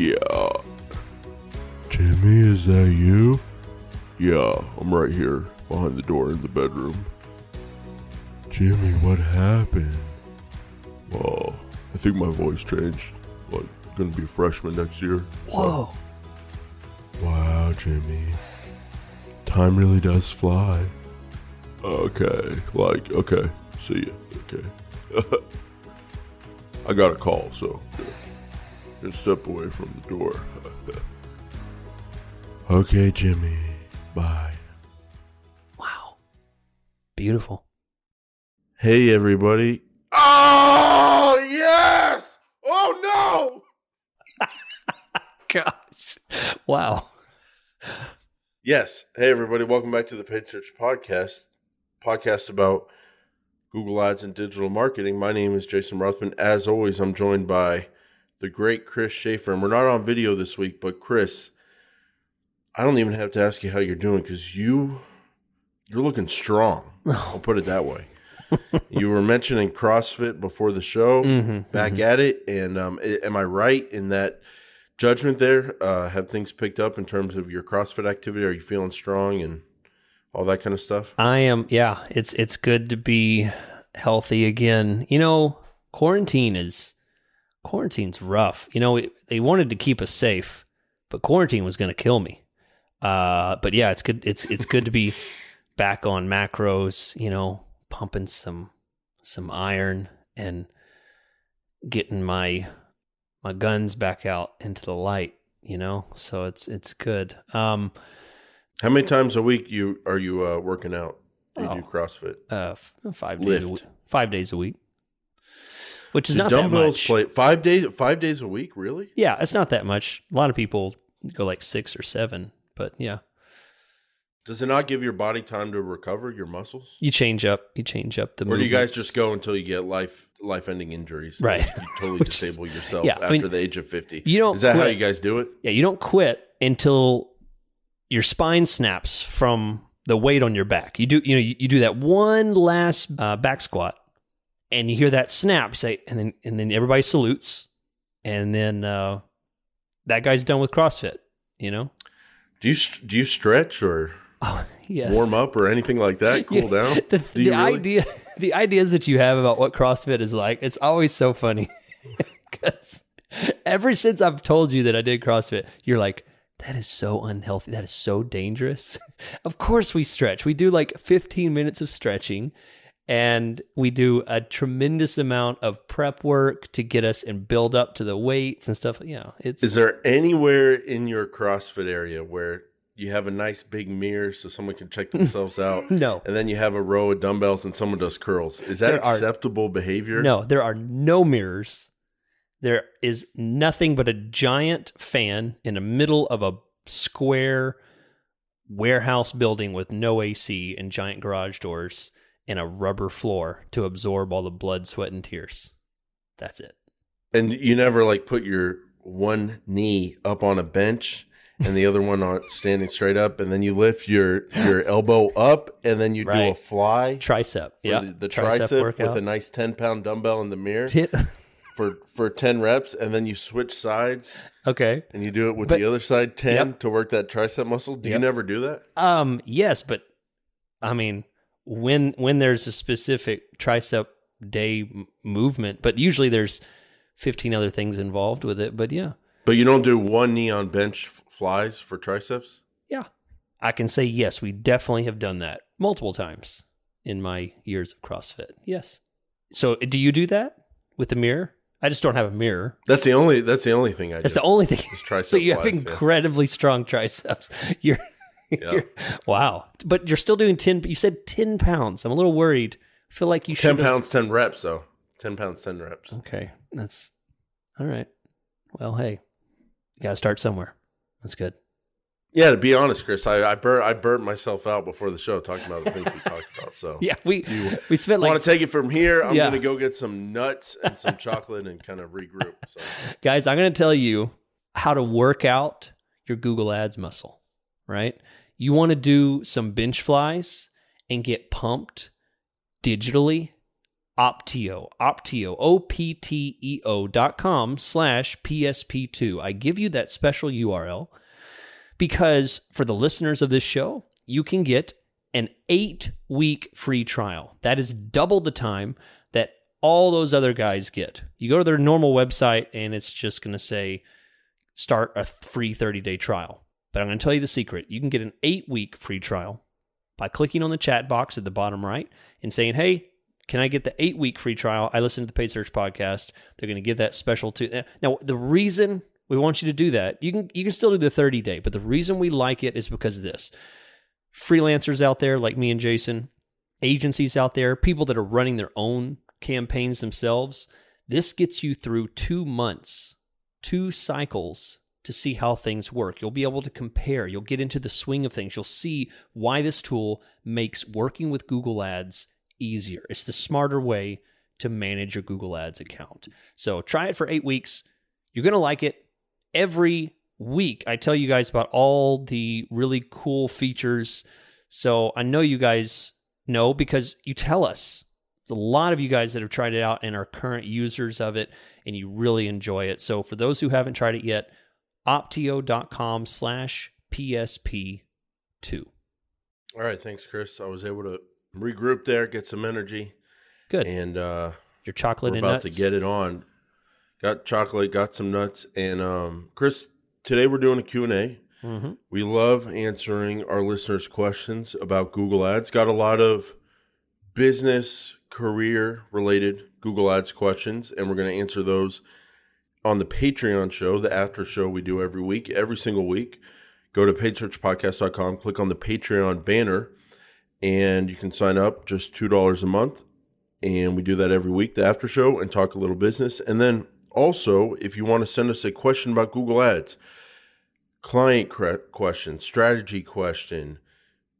Yeah. Jimmy, is that you? Yeah, I'm right here, behind the door in the bedroom. Jimmy, what happened? Well, I think my voice changed. Like, gonna be a freshman next year. Whoa. Wow, Jimmy. Time really does fly. Okay, okay. See ya, okay. I got a call, so just step away from the door. Okay, Jimmy. Bye. Wow. Beautiful. Hey, everybody. Oh, yes! Oh, no! Gosh. Wow. Yes. Hey, everybody. Welcome back to the Paid Search Podcast. Podcast about Google Ads and digital marketing. My name is Jason Rothman. As always, I'm joined by the great Chris Schaefer. And we're not on video this week, but Chris, I don't even have to ask you how you're doing because you're looking strong. I'll put it that way. You were mentioning CrossFit before the show, at it. And am I right in that judgment there? Have things picked up in terms of your CrossFit activity? Are you feeling strong and all that kind of stuff? I am. Yeah, it's good to be healthy again. You know, quarantine's rough. You know, they wanted to keep us safe, but quarantine was going to kill me. But yeah, it's good. It's good to be back on macros, you know, pumping some iron and getting my guns back out into the light, you know? So it's good. How many times a week are you working out? Do you do CrossFit? 5 days a week. 5 days a week. Which is not that much. 5 days a week, really? Yeah, it's not that much. A lot of people go like 6 or 7. But yeah. Does it not give your body time to recover your muscles? You change up the movements. Or do you guys just go until you get life-ending injuries? Right. You totally disable yourself after the age of 50. Is that how you guys do it? Yeah, you don't quit until your spine snaps from the weight on your back. You do that one last back squat and you hear that snap, and then everybody salutes, and then that guy's done with CrossFit, you know? Do you stretch or warm up or anything like that? Cool down? The ideas that you have about what CrossFit is like, it's always so funny. Because ever since I've told you that I did CrossFit, you're like, that is so unhealthy. That is so dangerous. Of course we stretch. We do like 15 minutes of stretching, and we do a tremendous amount of prep work to get us and build up to the weights and stuff. Yeah, is there anywhere in your CrossFit area where you have a nice big mirror so someone can check themselves out? No. And then you have a row of dumbbells and someone does curls. Is that acceptable behavior? No, there are no mirrors. There is nothing but a giant fan in the middle of a square warehouse building with no AC and giant garage doors. And a rubber floor to absorb all the blood, sweat, and tears. That's it. And you never put your one knee up on a bench and the other one on standing straight up, and then you lift your elbow up, and then you do a fly tricep. Yeah, the tricep workout with a nice 10-pound dumbbell in the mirror for 10 reps, and then you switch sides. Okay, and you do it the other side 10 to work that tricep muscle. Do you never do that? Yes, but I mean. When there's a specific tricep day movement, but usually there's 15 other things involved with it, but yeah. But you don't do one knee on bench flies for triceps? Yeah. I can say yes, we definitely have done that multiple times in my years of CrossFit. Yes. So do you do that with the mirror? I just don't have a mirror. That's the only thing I do. That's the only thing. So you have incredibly strong triceps. Yep. Wow. But you're still doing 10, you said 10 pounds. I'm a little worried. I feel like you should 10 pounds, 10 reps, though. 10 pounds, 10 reps. Okay. That's all right. Well, hey, you got to start somewhere. That's good. Yeah, to be honest, Chris, I burnt myself out before the show talking about the things we talked about. So yeah, we spent like... want to take it from here. I'm going to go get some nuts and some chocolate and kind of regroup. So. Guys, I'm going to tell you how to work out your Google Ads muscle, right? You want to do some bench flies and get pumped digitally Opteo, opteo.com/PSP2. I give you that special URL because for the listeners of this show, you can get an 8-week free trial. That is double the time that all those other guys get. You go to their normal website and it's just going to say, start a free 30-day trial. But I'm going to tell you the secret. You can get an 8-week free trial by clicking on the chat box at the bottom right and saying, hey, can I get the 8-week free trial? I listen to the Paid Search Podcast. They're going to give that special to... Now, the reason we want you to do that, you can still do the 30-day, but the reason we like it is because of this. Freelancers out there like me and Jason, agencies out there, people that are running their own campaigns themselves, this gets you through 2 months, 2 cycles to see how things work. You'll be able to compare. You'll get into the swing of things. You'll see why this tool makes working with Google Ads easier. It's the smarter way to manage your Google Ads account. So try it for 8 weeks. You're going to like it. Every week I tell you guys about all the really cool features. So I know you guys know because you tell us. There's a lot of you guys that have tried it out and are current users of it, and you really enjoy it. So for those who haven't tried it yet, opteo.com/PSP2. All right. Thanks, Chris. I was able to regroup there, get some energy. Good. And your chocolate and nuts. We're about to get it on. Got chocolate, got some nuts. And Chris, today we're doing a Q&A. Mm-hmm. We love answering our listeners' questions about Google Ads. Got a lot of business, career-related Google Ads questions, and we're going to answer those on the Patreon show, the after show we do every single week. Go to paidsearchpodcast.com, click on the Patreon banner, and you can sign up, just $2 a month. And we do that every week, the after show, and talk a little business. And then also, if you want to send us a question about Google Ads, client question, strategy question,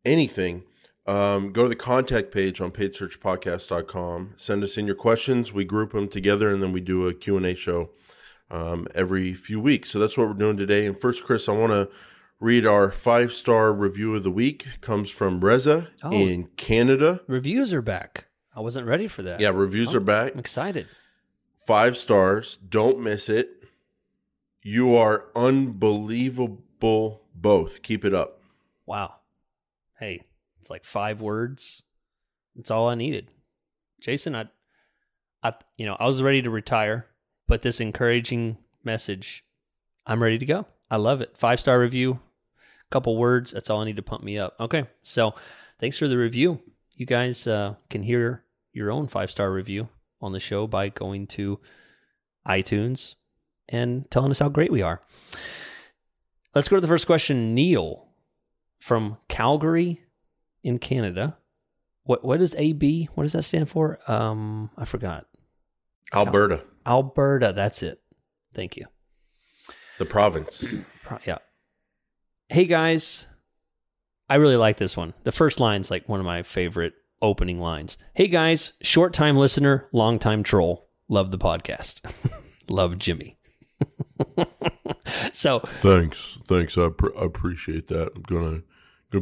anything, go to the contact page on paidsearchpodcast.com. Send us in your questions. We group them together, and then we do a Q&A show every few weeks. So that's what we're doing today. And first, Chris, I want to read our 5-star review of the week. It comes from Reza in Canada. Reviews are back. I wasn't ready for that. Yeah, reviews are back. I'm excited. 5 stars. Don't miss it. You are unbelievable both. Keep it up. Wow. Hey, it's like 5 words. That's all I needed. Jason, I was ready to retire, but this encouraging message, I'm ready to go. I love it. 5-star review, couple words. That's all I need to pump me up. Okay. So thanks for the review. You guys can hear your own 5-star review on the show by going to iTunes and telling us how great we are. Let's go to the first question. Neil from Calgary in Canada. What is AB? What does that stand for? I forgot. Alberta. Alberta. That's it. Thank you. The province. Yeah. Hey, guys. I really like this one. The first line's like one of my favorite opening lines. Hey, guys. Short-time listener, long-time troll. Love the podcast. Love Jimmy. So thanks. I appreciate that. I'm gonna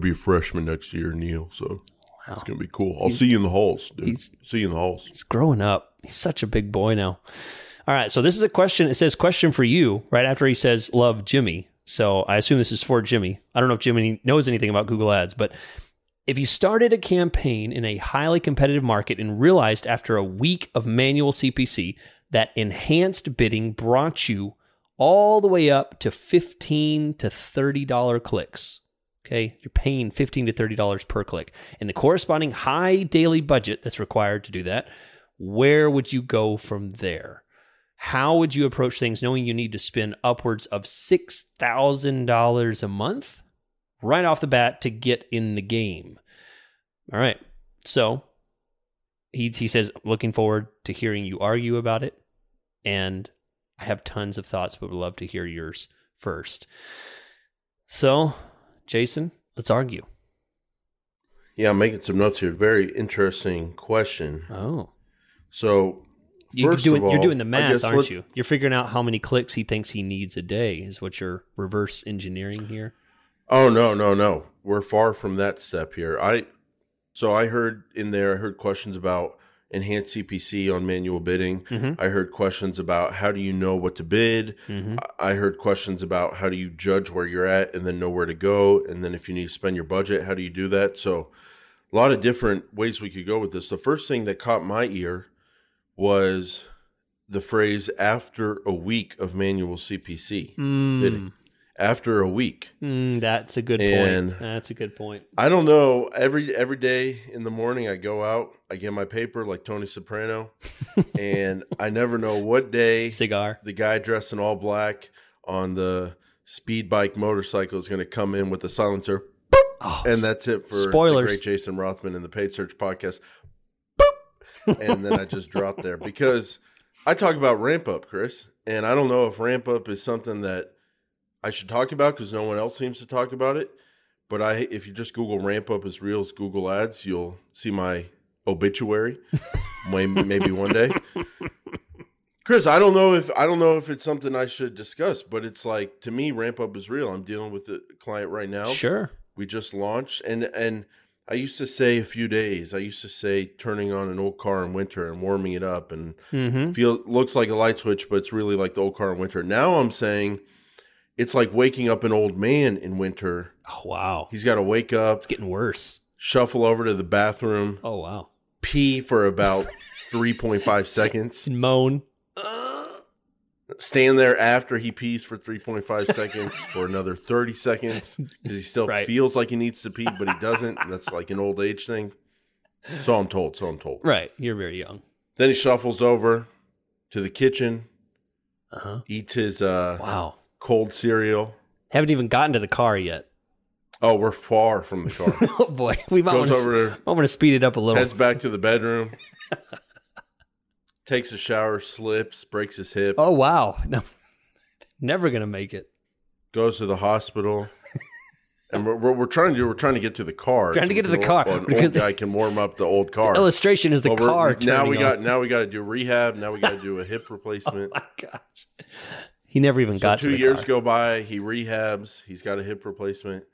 be a freshman next year, Neil. So wow. It's gonna be cool. I'll see you in the halls, dude. See you in the halls. He's growing up. He's such a big boy now. All right. So this is a question. It says question for you right after he says love Jimmy. So I assume this is for Jimmy. I don't know if Jimmy knows anything about Google Ads, but if you started a campaign in a highly competitive market and realized after a week of manual CPC that enhanced bidding brought you all the way up to $15 to $30 clicks. Okay, you're paying $15 to $30 per click. And the corresponding high daily budget that's required to do that, where would you go from there? How would you approach things knowing you need to spend upwards of $6,000 a month right off the bat to get in the game? All right, so he says, looking forward to hearing you argue about it. And I have tons of thoughts, but would love to hear yours first. So, Jason, let's argue. Yeah, I'm making some notes here. Very interesting question. Oh. So, you're doing the math, aren't you? You're figuring out how many clicks he thinks he needs a day is what you're reverse engineering here? Oh, no. We're far from that step here. I heard questions about enhanced CPC on manual bidding. Mm-hmm. I heard questions about how do you know what to bid? Mm-hmm. I heard questions about how do you judge where you're at and then know where to go? And then if you need to spend your budget, how do you do that? So a lot of different ways we could go with this. The first thing that caught my ear was the phrase after a week of manual CPC bidding. After a week. That's a good point. That's a good point. I don't know. Every day in the morning I go out, I get my paper like Tony Soprano, and I never know what day the guy dressed in all black on the speed bike motorcycle is going to come in with a silencer. Boop, and that's it for spoilers. The great Jason Rothman and the Paid Search Podcast. Boop, and then I just dropped there because I talk about ramp up, Chris, and I don't know if ramp up is something that I should talk about because no one else seems to talk about it. But if you just Google ramp up as real as Google Ads, you'll see my obituary. Maybe one day, Chris. I don't know if it's something I should discuss, but it's like, to me, ramp up is real. I'm dealing with the client right now. Sure, we just launched, and I used to say a few days. I used to say turning on an old car in winter and warming it up, and looks like a light switch, but it's really like the old car in winter. Now I'm saying, it's like waking up an old man in winter. Oh, wow. He's got to wake up. It's getting worse. Shuffle over to the bathroom. Oh, wow. Pee for about 3.5 seconds. And moan. Stand there after he pees for 3.5 seconds for another 30 seconds. Because he still feels like he needs to pee, but he doesn't. And that's like an old age thing. So I'm told. Right. You're very young. Then he shuffles over to the kitchen. Eats his... cold cereal. Haven't even gotten to the car yet. Oh, we're far from the car. Oh, boy. We might want to speed it up a little. Heads back to the bedroom. Takes a shower, slips, breaks his hip. Oh, wow. No, never going to make it. Goes to the hospital. And we're trying to get to the car. Trying to get to the car. An old guy can warm up the old car. The illustration is the car. Now we got to do rehab. Now we got to do a hip replacement. Oh, my gosh. He never even got to the car. 2 years go by, he rehabs, he's got a hip replacement,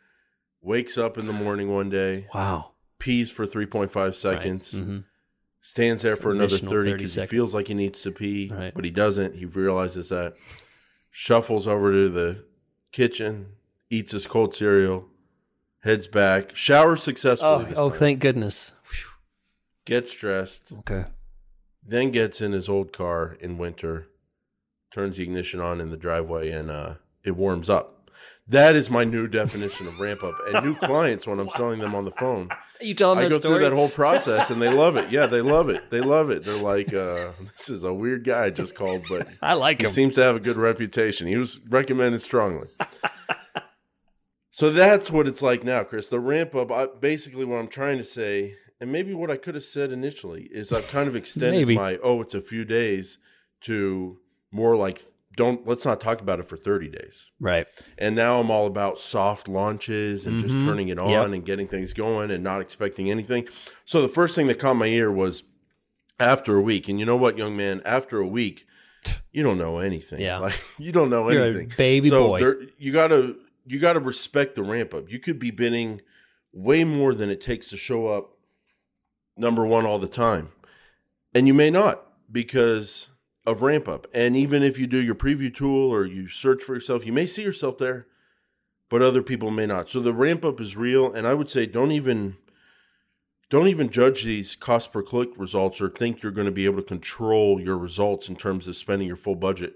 wakes up in the morning one day, pees for 3.5 seconds, stands there for another 30 because he feels like he needs to pee, but he doesn't. He realizes that, shuffles over to the kitchen, eats his cold cereal, heads back, showers successfully this time. Oh, thank goodness. Gets dressed. Okay. Then gets in his old car in winter. Turns the ignition on in the driveway, and it warms up. That is my new definition of ramp up. And new clients, when I'm selling them on the phone, you tell them I go through that whole process, and they love it. Yeah, they love it. They love it. They're like, this is a weird guy I just called, but I like him. He seems to have a good reputation. He was recommended strongly. So that's what it's like now, Chris. The ramp up, basically what I'm trying to say, and maybe what I could have said initially, is I've kind of extended my, it's a few days to... more like, let's not talk about it for 30 days. Right. And now I'm all about soft launches and just turning it on and getting things going and not expecting anything. So the first thing that caught my ear was after a week. And you know what, young man? After a week, you don't know anything. Yeah. Like, you don't know anything. You're a baby boy. You gotta respect the ramp up. You could be bidding way more than it takes to show up number one all the time. And you may not, because... of ramp up. And even if you do your preview tool or you search for yourself, you may see yourself there, but other people may not. So the ramp up is real. And I would say, don't even judge these cost per click results or think you're going to be able to control your results in terms of spending your full budget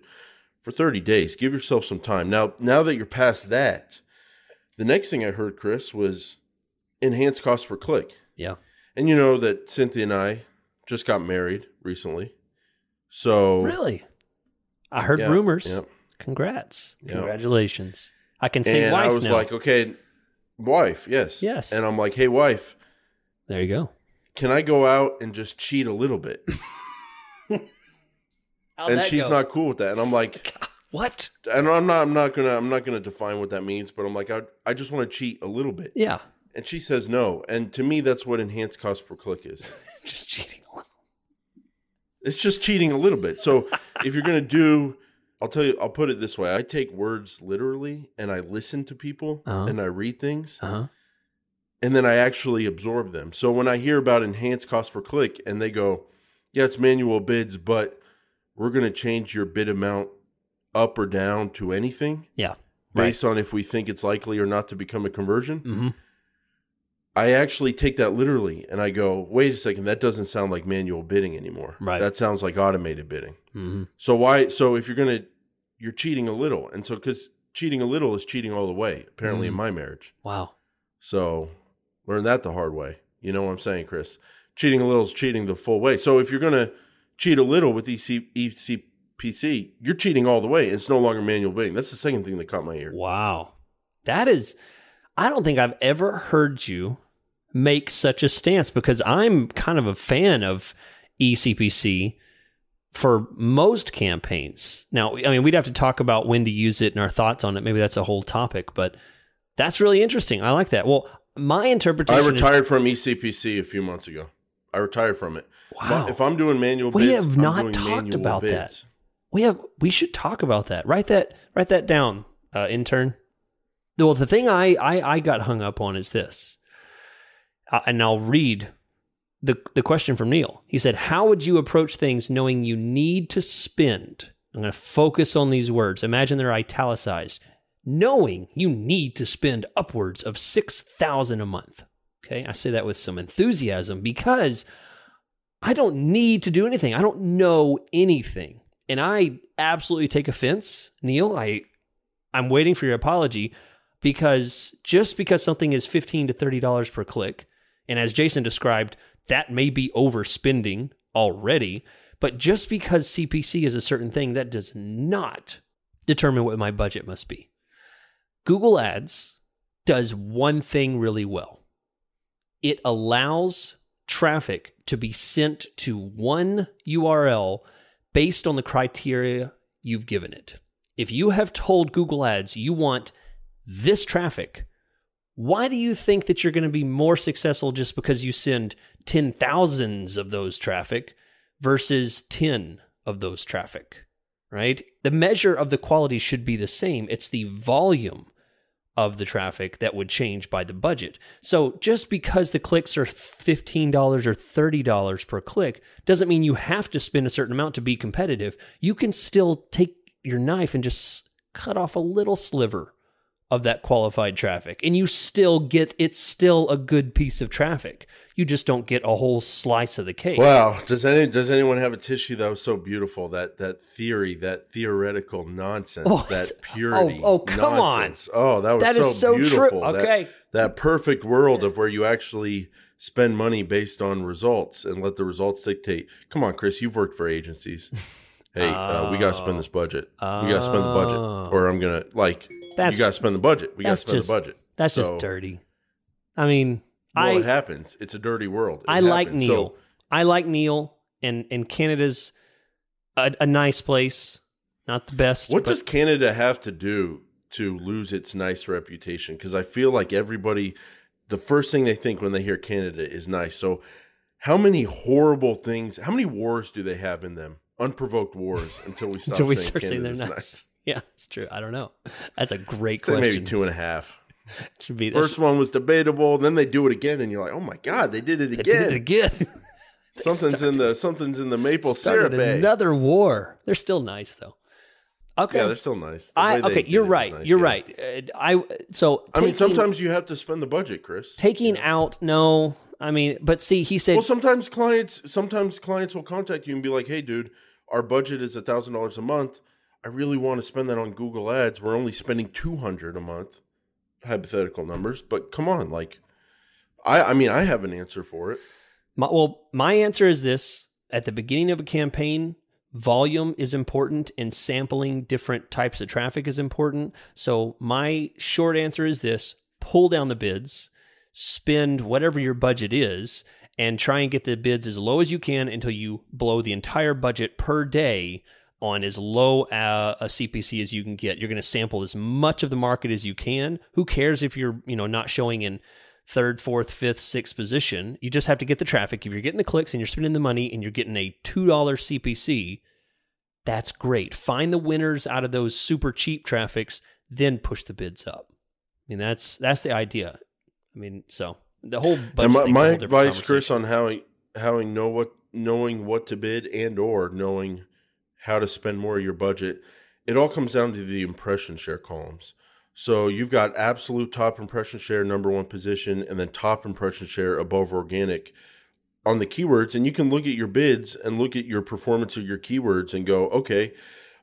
for 30 days. Give yourself some time. Now that you're past that, the next thing I heard, Chris, was enhanced cost per click. Yeah. And you know that Cynthia and I just got married recently. So really, I heard rumors. Yeah. Congratulations! I can say wife now. I was like, okay, wife, yes. And I'm like, hey, wife, there you go. Can I go out and just cheat a little bit? And she's not cool with that. And I'm like, what? And I'm not gonna define what that means. But I'm like, I just want to cheat a little bit. Yeah. And she says no. And to me, that's what enhanced cost per click is. Just cheating a little. It's just cheating a little bit. So if you're going to do, I'll put it this way. I take words literally and I listen to people and I read things and then I actually absorb them. So when I hear about enhanced cost per click and they go, yeah, it's manual bids, but we're going to change your bid amount up or down to anything. Yeah. Based on if we think it's likely or not to become a conversion. Mm-hmm. I actually take that literally and I go, wait a second, that doesn't sound like manual bidding anymore. Right. That sounds like automated bidding. Mm-hmm. So why? So if you're going to, you're cheating a little. And so, because cheating a little is cheating all the way, apparently, in my marriage. Wow. So learn that the hard way. You know what I'm saying, Chris? Cheating a little is cheating the full way. So if you're going to cheat a little with ECPC, you're cheating all the way. And it's no longer manual bidding. That's the second thing that caught my ear. Wow. That is, I don't think I've ever heard you make such a stance, because I'm kind of a fan of ECPC for most campaigns. Now, I mean, we'd have to talk about when to use it and our thoughts on it. Maybe that's a whole topic, but that's really interesting. I like that. Well, my interpretation, I retired from ECPC a few months ago. I retired from it. Wow. If I'm doing manual bids, we have not talked about that. We should talk about that. Write that down, intern. Well, the thing I got hung up on is this, and I'll read the question from Neil. He said, how would you approach things knowing you need to spend? I'm going to focus on these words. Imagine they're italicized. Knowing you need to spend upwards of $6,000 a month. Okay, I say that with some enthusiasm because I don't need to do anything. I don't know anything. And I absolutely take offense, Neil. I'm waiting for your apology, because just because something is $15 to $30 per click, and as Jason described, that may be overspending already, but just because CPC is a certain thing, that does not determine what my budget must be. Google Ads does one thing really well. It allows traffic to be sent to one URL based on the criteria you've given it. If you have told Google Ads you want this traffic, why do you think that you're going to be more successful just because you send 10,000 of those traffic versus 10 of those traffic, right? The measure of the quality should be the same. It's the volume of the traffic that would change by the budget. So just because the clicks are $15 or $30 per click doesn't mean you have to spend a certain amount to be competitive. You can still take your knife and just cut off a little sliver of that qualified traffic, and you still get, it's still a good piece of traffic. You just don't get a whole slice of the cake. Wow. Does anyone have a tissue that was so beautiful? That theory, that theoretical nonsense, that purity. Oh, come nonsense. On. Oh, that is so beautiful. True. Okay. That perfect world of where you actually spend money based on results and let the results dictate. Come on, Chris, you've worked for agencies. Hey, we got to spend this budget. We got to spend the budget, or I'm going to like, you got to spend the budget. We got to spend the budget. That's so, just dirty. I mean, it happens. It's a dirty world. Neil. So, I like Neil, and Canada's a nice place. Not the best. What does Canada have to do to lose its nice reputation? Because I feel like everybody, the first thing they think when they hear Canada is nice. So how many horrible things, how many wars do they have in them? Unprovoked wars until we start saying they're nice. Yeah, it's true. I don't know. That's a great question. Maybe 2.5. First one was debatable. Then they do it again, and you're like, "Oh my god, they did it again! Something's in the maple syrup. Another war. They're still nice though. Okay, yeah, they're still nice. You're right. Nice, you're right. I mean, sometimes you have to spend the budget, Chris. He said. Well, sometimes clients will contact you and be like, "Hey, dude, our budget is $1,000 a month. I really want to spend that on Google Ads. We're only spending $200 a month, hypothetical numbers. But come on, like, I have an answer for it. My answer is this: at the beginning of a campaign, volume is important, and sampling different types of traffic is important. So my short answer is this: pull down the bids. Spend whatever your budget is and try and get the bids as low as you can until you blow the entire budget per day on as low a CPC as you can get. You're going to sample as much of the market as you can. Who cares if you're not showing in third, fourth, fifth, sixth position? You just have to get the traffic. If you're getting the clicks and you're spending the money and you're getting a $2 CPC, that's great. Find the winners out of those super cheap traffics, then push the bids up. I mean, that's the idea. I mean, so the whole budget. My advice, Chris, on how I know what knowing what to bid and or knowing how to spend more of your budget, it all comes down to the impression share columns. So you've got absolute top impression share, number one position, and then top impression share above organic on the keywords. And you can look at your bids and look at your performance of your keywords and go, okay,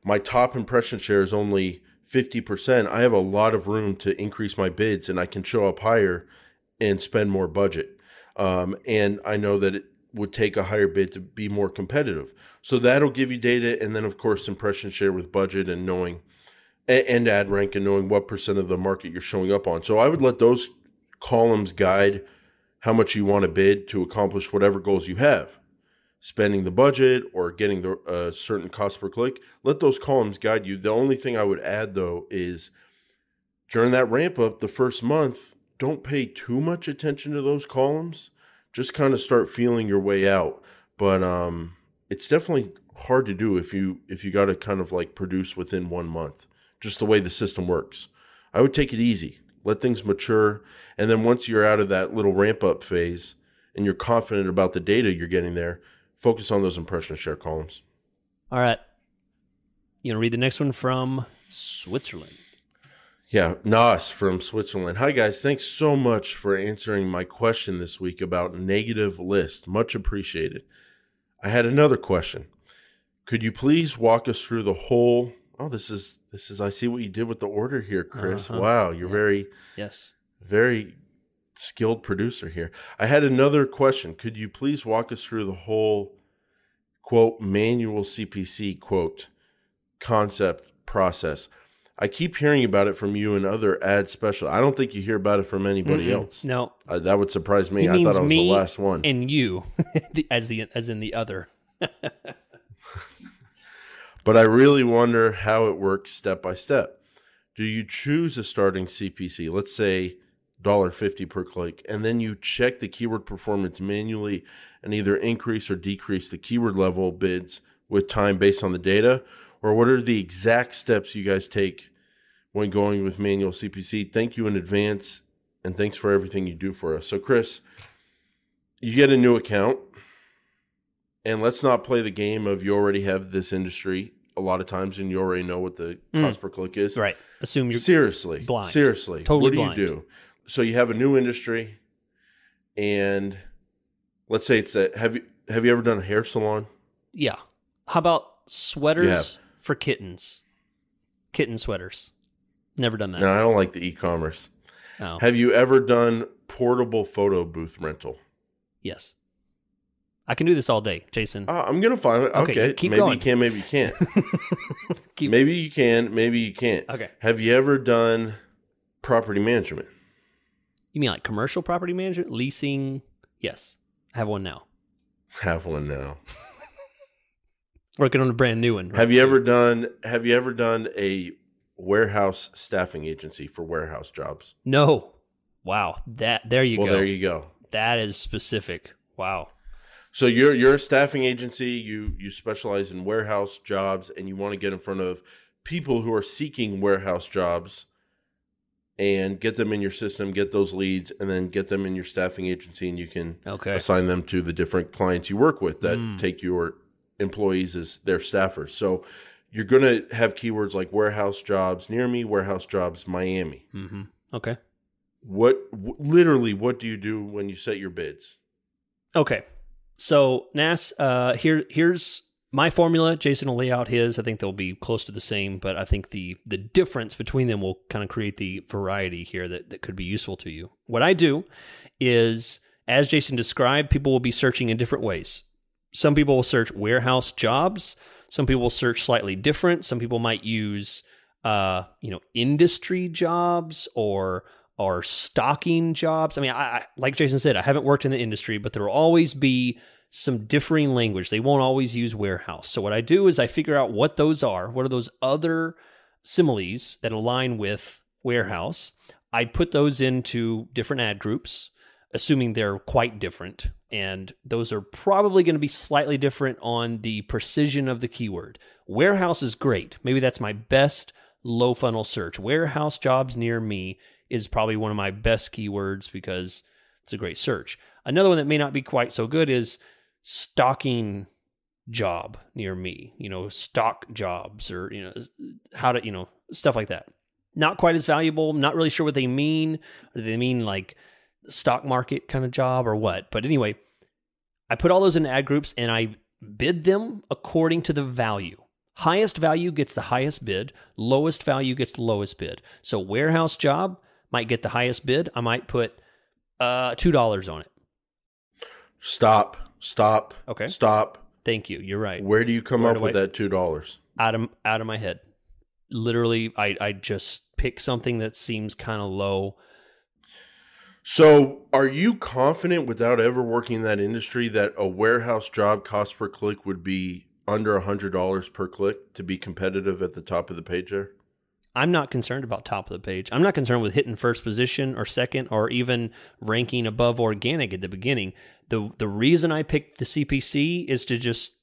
my top impression share is only 50%. I have a lot of room to increase my bids and I can show up higher and spend more budget. And I know that it would take a higher bid to be more competitive. So that'll give you data. And then of course, impression share with budget and knowing and ad rank and knowing what percent of the market you're showing up on. So I would let those columns guide how much you want to bid to accomplish whatever goals you have, spending the budget or getting the certain cost per click. Let those columns guide you. The only thing I would add though, is during that ramp up the first month, don't pay too much attention to those columns. Just kind of start feeling your way out. But it's definitely hard to do if you got to kind of like produce within 1 month, just the way the system works. I would take it easy, let things mature. And then once you're out of that little ramp up phase and you're confident about the data you're getting there, focus on those impression share columns. All right. You going to read the next one from Switzerland? Yeah, Nas from Switzerland. Hi, guys. Thanks so much for answering my question this week about negative list. Much appreciated. I had another question. Could you please walk us through the whole... Oh, this is I see what you did with the order here, Chris. Uh-huh. Wow, you're very skilled producer here. I had another question. Could you please walk us through the whole, quote, manual CPC, quote, concept process? I keep hearing about it from you and other ad specialists. I don't think you hear about it from anybody else. No. That would surprise me. I thought I was the last one. And you, as in the other. But I really wonder how it works step by step. Do you choose a starting CPC, let's say $1.50 per click, and then you check the keyword performance manually and either increase or decrease the keyword level bids with time based on the data? Or what are the exact steps you guys take when going with manual CPC? Thank you in advance, and thanks for everything you do for us. So, Chris, you get a new account, and let's not play the game of you already have this industry a lot of times, and you already know what the cost per click is. Right. Assume you're blind. Seriously. Totally blind. What do you do? So you have a new industry, and let's say it's a have you ever done a hair salon? Yeah. How about sweaters? Yeah. For kittens. Kitten sweaters. Never done that. No, I don't like the e-commerce. Oh. Have you ever done portable photo booth rental? Yes. I can do this all day, Jason. I'm going to find it. Okay. Keep maybe going. You can, maybe you can't. Maybe you can, maybe you can't. Okay. Have you ever done property management? You mean like commercial property management? Leasing? Yes. I have one now. Working on a brand new one. Right? Have you ever done a warehouse staffing agency for warehouse jobs? No. Wow. There you go. That is specific. Wow. So you're a staffing agency, you specialize in warehouse jobs, and you want to get in front of people who are seeking warehouse jobs and get them in your system, get those leads, and then get them in your staffing agency, and you can assign them to the different clients you work with that take your employees as their staffers. So you're going to have keywords like warehouse jobs near me, warehouse jobs Miami. Mm-hmm. Okay. What do you do when you set your bids? Okay. So Nas, here's my formula. Jason will lay out his. I think they'll be close to the same, but I think the difference between them will kind of create the variety here that could be useful to you. What I do is, as Jason described, people will be searching in different ways. Some people will search warehouse jobs. Some people will search slightly different. Some people might use, industry jobs or stocking jobs. I mean, I like Jason said, I haven't worked in the industry, but there will always be some differing language. They won't always use warehouse. So what I do is I figure out what those are. What are those other similes that align with warehouse? I put those into different ad groups, assuming they're quite different. And those are probably going to be slightly different on the precision of the keyword. Warehouse is great. Maybe that's my best low funnel search. Warehouse jobs near me is probably one of my best keywords because it's a great search. Another one that may not be quite so good is stocking job near me, you know, stock jobs, or, you know, how to, you know, stuff like that. Not quite as valuable. I'm not really sure what they mean. Do they mean like stock market kind of job or what? But anyway, I put all those in ad groups and I bid them according to the value. Highest value gets the highest bid. Lowest value gets the lowest bid. So warehouse job might get the highest bid. I might put $2 on it. Stop. Okay. Stop. Thank you. You're right. Where do you come up with that $2? Out of my head. Literally, I just pick something that seems kind of low. So are you confident, without ever working in that industry, that a warehouse job cost per click would be under $100 per click to be competitive at the top of the page there? I'm not concerned about top of the page. I'm not concerned with hitting first position or second or even ranking above organic at the beginning. The reason I picked the CPC is to just...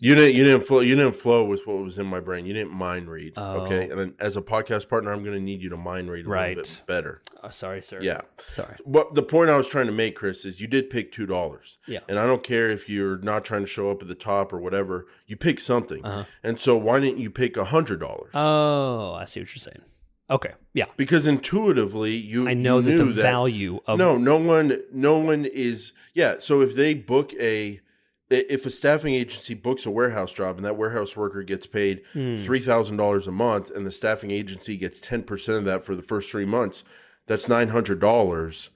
You didn't flow with what was in my brain. You didn't mind read. Oh. Okay. And then as a podcast partner, I'm going to need you to mind read a little bit better. Oh, sorry, sir. Yeah. Sorry. But the point I was trying to make, Chris, is you did pick $2. Yeah. And I don't care if you're not trying to show up at the top or whatever. You pick something. Uh-huh. And so why didn't you pick $100? Oh, I see what you're saying. Okay. Yeah. Because intuitively you knew that the value of no one is. Yeah. So if a staffing agency books a warehouse job and that warehouse worker gets paid $3,000 a month and the staffing agency gets 10% of that for the first 3 months, that's $900.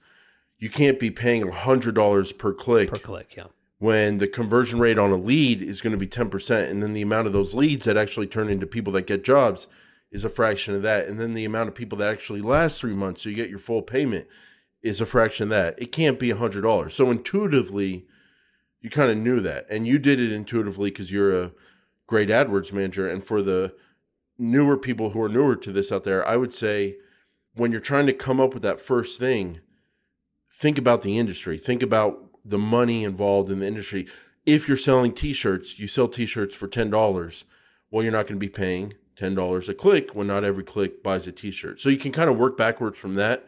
You can't be paying $100 per click. Per click, yeah. When the conversion rate on a lead is going to be 10%. And then the amount of those leads that actually turn into people that get jobs is a fraction of that. And then the amount of people that actually last 3 months, so you get your full payment, is a fraction of that. It can't be $100. So intuitively... you kind of knew that, and you did it intuitively because you're a great AdWords manager. And for the newer people who are newer to this out there, I would say when you're trying to come up with that first thing, think about the industry. Think about the money involved in the industry. If you're selling T-shirts, you sell T-shirts for $10. Well, you're not going to be paying $10 a click when not every click buys a T-shirt. So you can kind of work backwards from that.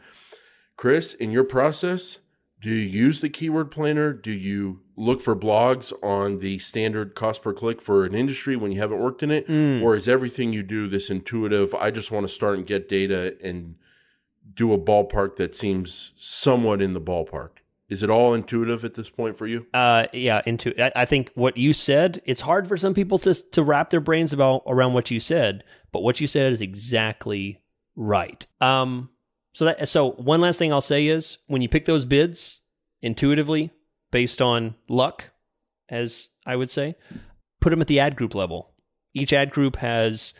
Chris, in your process, do you use the keyword planner? Do you look for blogs on the standard cost per click for an industry when you haven't worked in it? Or is everything you do this intuitive, I just want to start and get data and do a ballpark that seems somewhat in the ballpark? Is it all intuitive at this point for you? Yeah, I think what you said, it's hard for some people to wrap their brains around what you said, but what you said is exactly right. So one last thing I'll say is when you pick those bids intuitively based on luck, as I would say, put them at the ad group level. Each ad group has,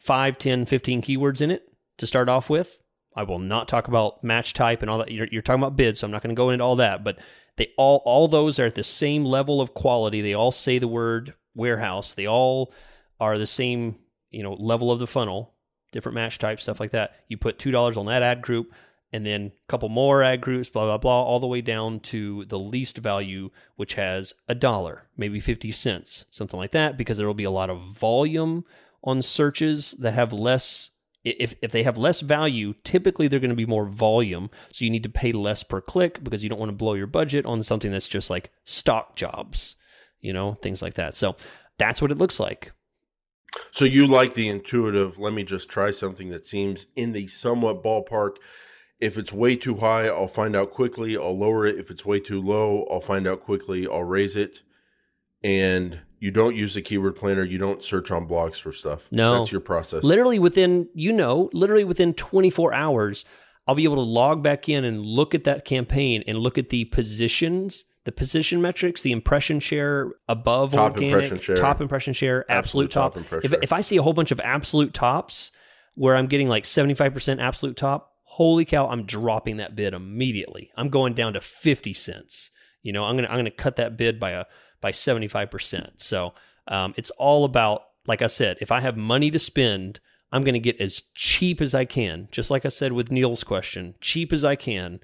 5, 10, 15 keywords in it to start off with. I will not talk about match type and all that. You're talking about bids, so I'm not going to go into all that, but they all those are at the same level of quality. They all say the word warehouse. They all are the same, level of the funnel. Different match types, stuff like that. You put $2 on that ad group and then a couple more ad groups, blah, blah, blah, all the way down to the least value, which has $1, maybe 50 cents, something like that, because there will be a lot of volume on searches that have less. If they have less value, typically they're going to be more volume. So you need to pay less per click because you don't want to blow your budget on something that's just like stock jobs, things like that. So that's what it looks like. So you like the intuitive, let me just try something that seems in the somewhat ballpark. If it's way too high, I'll find out quickly. I'll lower it. If it's way too low, I'll find out quickly. I'll raise it. And you don't use the keyword planner. You don't search on blogs for stuff. No. That's your process. Literally within 24 hours, I'll be able to log back in and look at that campaign and look at the positions, the position metrics, the impression share above top organic, top impression share, absolute top. If I see a whole bunch of absolute tops where I'm getting like 75% absolute top, holy cow, I'm dropping that bid immediately. I'm going down to 50 cents. I'm going to cut that bid by 75%. So, it's all about, like I said, if I have money to spend, I'm going to get as cheap as I can. Just like I said with Neil's question, cheap as I can,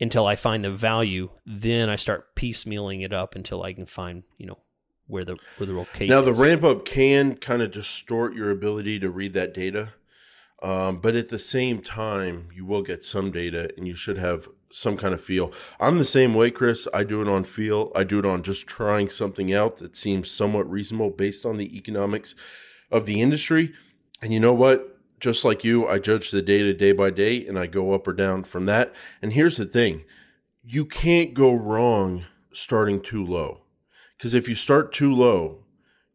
until I find the value, then I start piecemealing it up until I can find, where the real cake is. Now, the ramp up can kind of distort your ability to read that data. But at the same time, you will get some data and you should have some kind of feel. I'm the same way, Chris. I do it on feel. I do it on just trying something out that seems somewhat reasonable based on the economics of the industry. And you know what? Just like you, I judge the data day by day and I go up or down from that. And here's the thing. You can't go wrong starting too low, because if you start too low,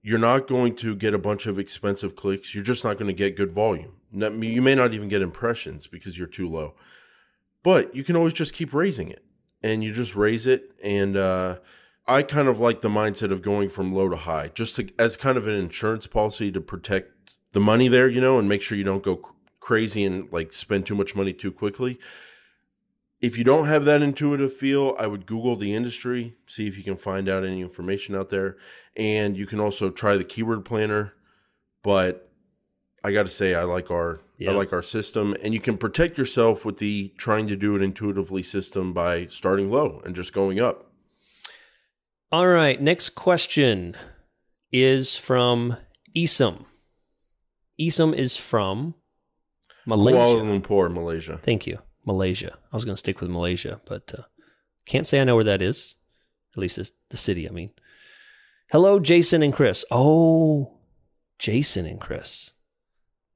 you're not going to get a bunch of expensive clicks. You're just not going to get good volume. You may not even get impressions because you're too low. But you can always just keep raising it, and you just raise it. And I kind of like the mindset of going from low to high, just to, as kind of an insurance policy to protect the money there, you know, and make sure you don't go crazy and like spend too much money too quickly. If you don't have that intuitive feel, I would Google the industry, see if you can find out any information out there. And you can also try the keyword planner. But I got to say, I like our system. And you can protect yourself with the trying to do it intuitively system by starting low and just going up. All right. Next question is from Isom. Isom is from Malaysia. Kuala Lumpur, Malaysia. Thank you. Malaysia. I was going to stick with Malaysia, but can't say I know where that is. At least it's the city, I mean. Hello, Jason and Chris. Oh, Jason and Chris.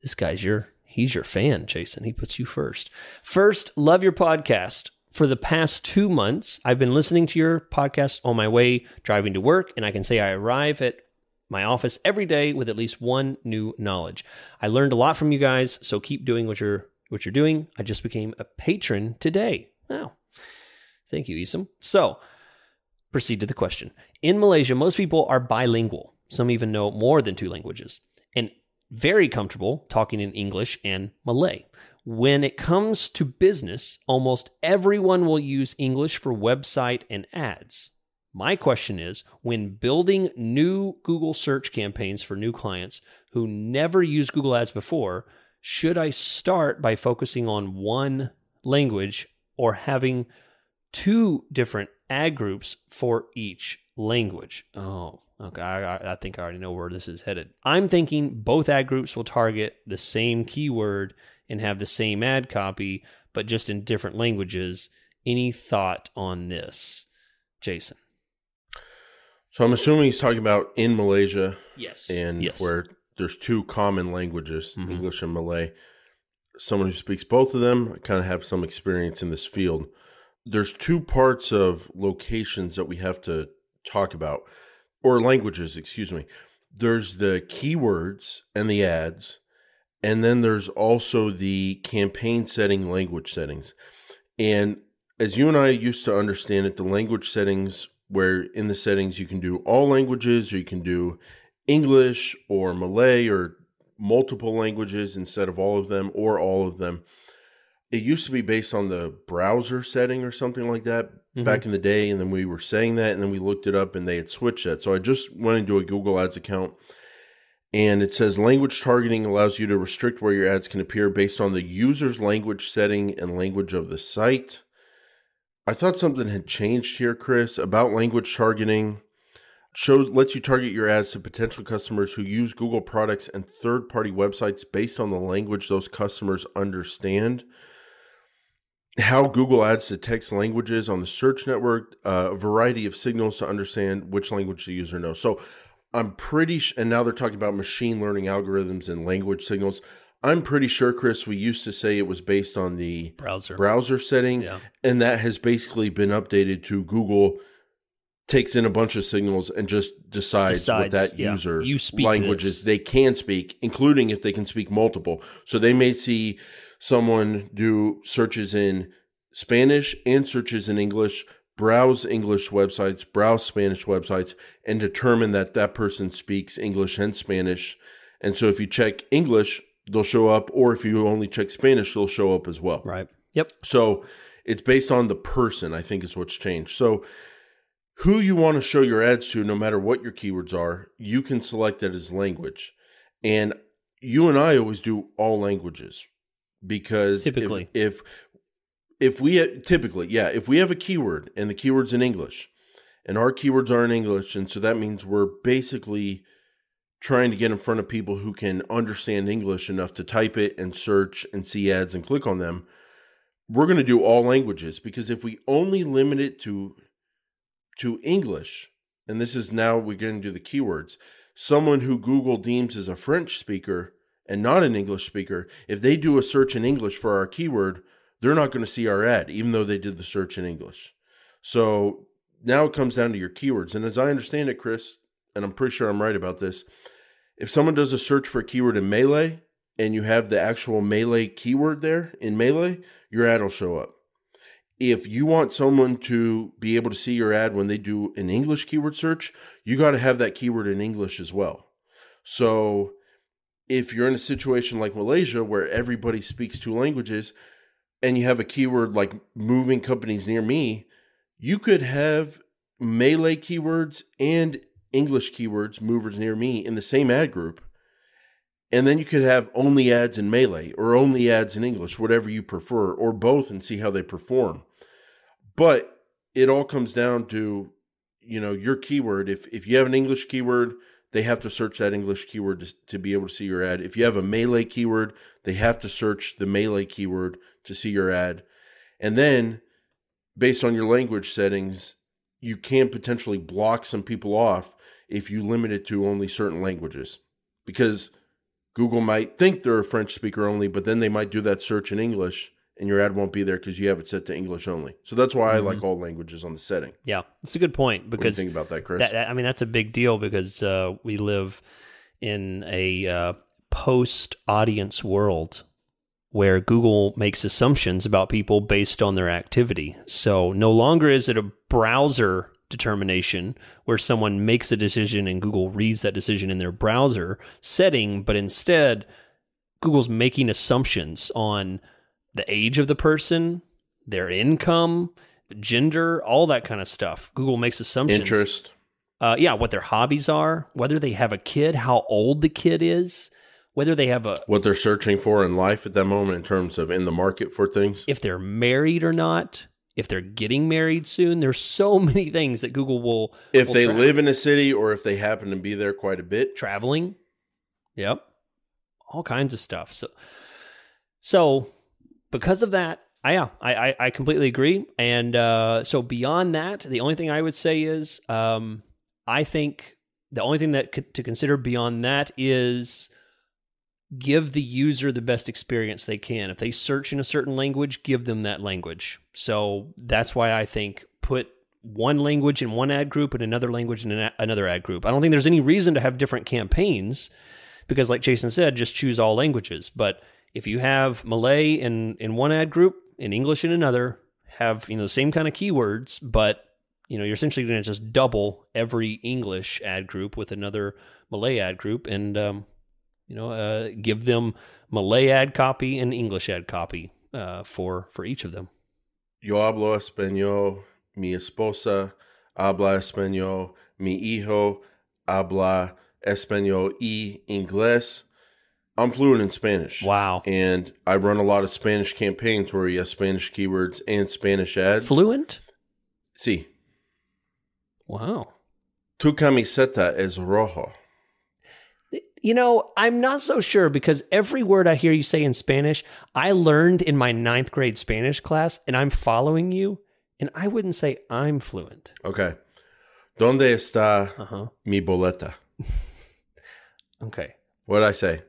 This guy's he's your fan, Jason. He puts you first. First, love your podcast. For the past 2 months, I've been listening to your podcast on my way driving to work, and I can say I arrive at my office every day with at least one new knowledge. I learned a lot from you guys, so keep doing what you're doing. I just became a patron today. Wow. Thank you, Isom. So, proceed to the question. In Malaysia, most people are bilingual. Some even know more than 2 languages and very comfortable talking in English and Malay. When it comes to business, almost everyone will use English for website and ads. My question is, when building new Google search campaigns for new clients who never used Google Ads before, should I start by focusing on one language or having 2 different ad groups for each language? Oh, okay. I think I already know where this is headed. I'm thinking both ad groups will target the same keyword and have the same ad copy, but just in different languages. Any thought on this, Jason? So I'm assuming he's talking about in Malaysia. Yes. And yes. Where... there's 2 common languages, mm-hmm. English and Malay. Someone who speaks both of them, I kind of have some experience in this field. There's 2 parts of locations that we have to talk about, or languages, excuse me. There's the keywords and the ads, and then there's also the campaign setting, language settings. And as you and I used to understand it, the language settings, where in the settings you can do all languages, or you can do English or Malay or multiple languages instead of all of them or all of them. It used to be based on the browser setting or something like that mm-hmm. back in the day. And then we were saying that, and then we looked it up and they had switched that. So I just went into a Google Ads account, and it says language targeting allows you to restrict where your ads can appear based on the user's language setting and language of the site. I thought something had changed here, Chris, about language targeting. Lets you target your ads to potential customers who use Google products and third-party websites based on the language those customers understand. How Google Ads detects languages on the search network, a variety of signals to understand which language the user knows. So I'm pretty and now they're talking about machine learning algorithms and language signals. I'm pretty sure, Chris, we used to say it was based on the browser setting, yeah. And that has basically been updated to Google takes in a bunch of signals and just decides what that yeah. user languages they can speak, including if they can speak multiple. So they may see someone do searches in Spanish and searches in English, browse English websites, browse Spanish websites, and determine that that person speaks English and Spanish. And so if you check English, they'll show up, or if you only check Spanish, they'll show up as well. Right. Yep. So it's based on the person, I think, is what's changed. So who you want to show your ads to, no matter what your keywords are, you can select that as language. And you and I always do all languages, because typically, if we have a keyword and the keyword's in English and our keywords are in English, and so that means we're basically trying to get in front of people who can understand English enough to type it and search and see ads and click on them, we're going to do all languages, because if we only limit it to English, and this is now we're going to do the keywords, someone who Google deems as a French speaker and not an English speaker, if they do a search in English for our keyword, they're not going to see our ad, even though they did the search in English. So now it comes down to your keywords. And as I understand it, Chris, and I'm pretty sure I'm right about this, if someone does a search for a keyword in Melee and you have the actual Melee keyword there in Melee, your ad will show up. If you want someone to be able to see your ad when they do an English keyword search, you got to have that keyword in English as well. So if you're in a situation like Malaysia where everybody speaks two languages and you have a keyword like moving companies near me, you could have Malay keywords and English keywords, movers near me, in the same ad group. And then you could have only ads in Malay or only ads in English, whatever you prefer, or both, and see how they perform. But it all comes down to, you know, your keyword. If you have an English keyword, they have to search that English keyword to be able to see your ad. If you have a Malay keyword, they have to search the Malay keyword to see your ad. And then, based on your language settings, you can potentially block some people off if you limit it to only certain languages, because Google might think they're a French speaker only, but then they might do that search in English and your ad won't be there because you have it set to English only. So that's why I like all languages on the setting. Yeah, it's a good point. Because what do you think about that, Chris? That's a big deal, because we live in a post-audience world where Google makes assumptions about people based on their activity. So no longer is it a browser determination where someone makes a decision and Google reads that decision in their browser setting, but instead Google's making assumptions on the age of the person, their income, gender, all that kind of stuff. Google makes assumptions. Interest. What their hobbies are, whether they have a kid, how old the kid is, whether they have what they're searching for in life at that moment in terms of in the market for things. If they're married or not, if they're getting married soon. There's so many things that Google will... If they live in a city or if they happen to be there quite a bit. Traveling. Yep. All kinds of stuff. So because of that, I completely agree. And so beyond that, the only thing I would say is, I think the only thing that to consider beyond that is... give the user the best experience they can. If they search in a certain language, give them that language. So that's why I think put one language in one ad group and another language in another ad group. I don't think there's any reason to have different campaigns, because like Jason said, just choose all languages. But if you have Malay in one ad group and English in another, have the same kind of keywords, but you're essentially going to just double every English ad group with another Malay ad group, and give them Malay ad copy and English ad copy for each of them. Yo hablo español, mi esposa habla español, mi hijo habla español y inglés. I'm fluent in Spanish. Wow. And I run a lot of Spanish campaigns where you have Spanish keywords and Spanish ads. Fluent? Sí. Wow. Tu camiseta es rojo. I'm not so sure, because every word I hear you say in Spanish, I learned in my 9th grade Spanish class, and I'm following you, and I wouldn't say I'm fluent. Okay. ¿Dónde está mi boleta? Okay. What did I say?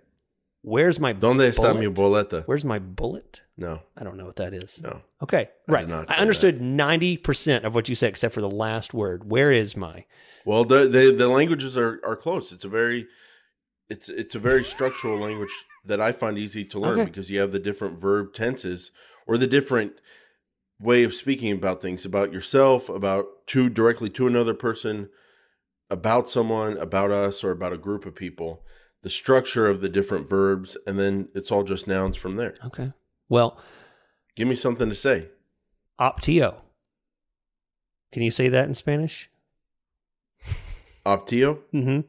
Where's my bullet? ¿Dónde está mi boleta? Where's my bullet? No. I don't know what that is. No. Okay. Right. I understood that. 90% of what you said, except for the last word. Where is my? Well, the languages are close. It's a very structural language that I find easy to learn, because you have the different verb tenses or the different way of speaking about things, about yourself, about to directly to another person, about someone, about us, or about a group of people, the structure of the different verbs, and then it's all just nouns from there. Okay. Well, give me something to say. Opteo. Can you say that in Spanish? Opteo? Mm-hmm.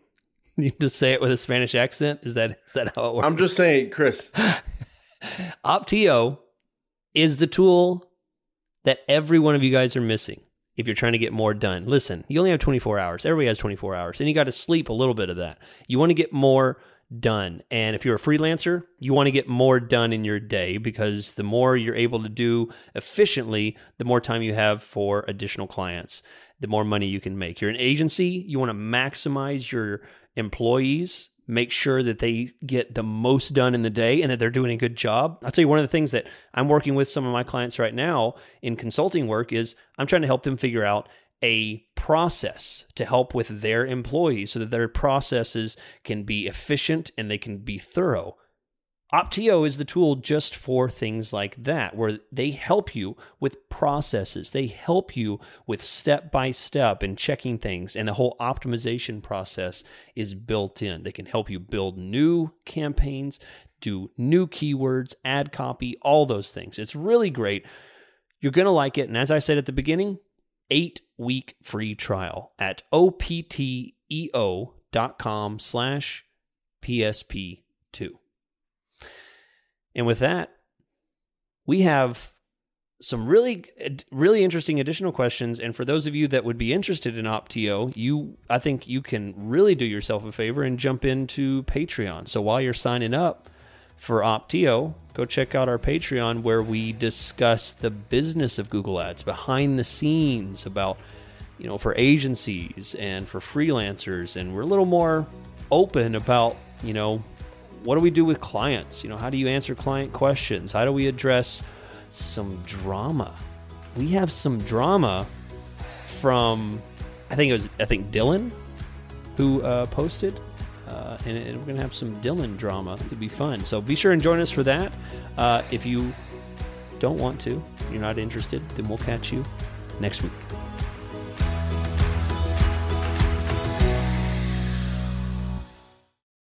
You just say it with a Spanish accent? Is that how it works? I'm just saying, Chris. Opteo is the tool that every one of you guys are missing. if you're trying to get more done. Listen, you only have 24 hours. Everybody has 24 hours, and you got to sleep a little bit of that. You want to get more done. And if you're a freelancer, you want to get more done in your day, because the more you're able to do efficiently, the more time you have for additional clients, the more money you can make. You're an agency, you want to maximize your employees, make sure that they get the most done in the day and that they're doing a good job. I'll tell you, one of the things that I'm working with some of my clients right now in consulting work is I'm trying to help them figure out a process to help with their employees so that their processes can be efficient and they can be thorough. Opteo is the tool just for things like that, where they help you with processes. They help you with step-by-step and checking things, and the whole optimization process is built in. They can help you build new campaigns, do new keywords, ad copy, all those things. It's really great. You're going to like it, and as I said at the beginning, 8-week free trial at opteo.com/PSP2. And with that, we have some really, really interesting additional questions. And for those of you that would be interested in Opteo, I think you can really do yourself a favor and jump into Patreon. So while you're signing up for Opteo, go check out our Patreon, where we discuss the business of Google Ads behind the scenes, about, you know, for agencies and for freelancers. And we're a little more open about, you know, what do we do with clients? You know, how do you answer client questions? How do we address some drama? We have some drama from, I think Dylan, who posted. And we're going to have some Dylan drama to be fun. So be sure and join us for that. If you don't want to, you're not interested, then we'll catch you next week.